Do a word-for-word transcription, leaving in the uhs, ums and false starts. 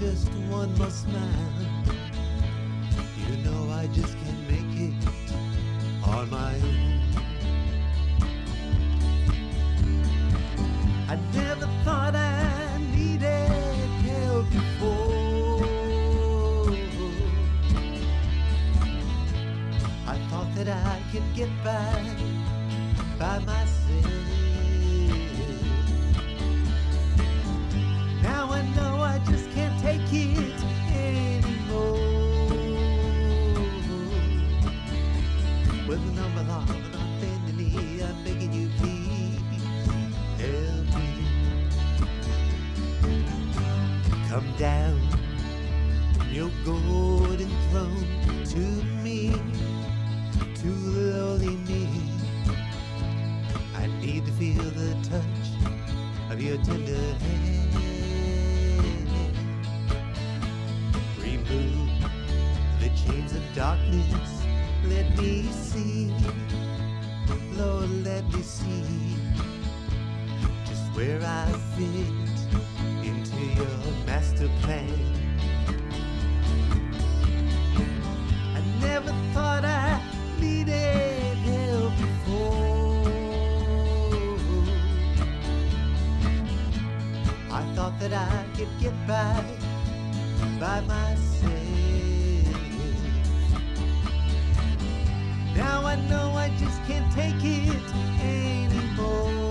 just one more smile. You know I just can't make it on my own. I never thought I needed help before. I thought that I could get by by myself. With an umbrella and a family, I'm begging you, please help me. Come down from your golden throne to me, to the lonely me. I need to feel the touch of your tender hand. Remove the chains of darkness. Let me see, Lord, let me see just where I fit into your master plan. I never thought I needed help before. I thought that I could get by by myself. Now I know I just can't take it anymore.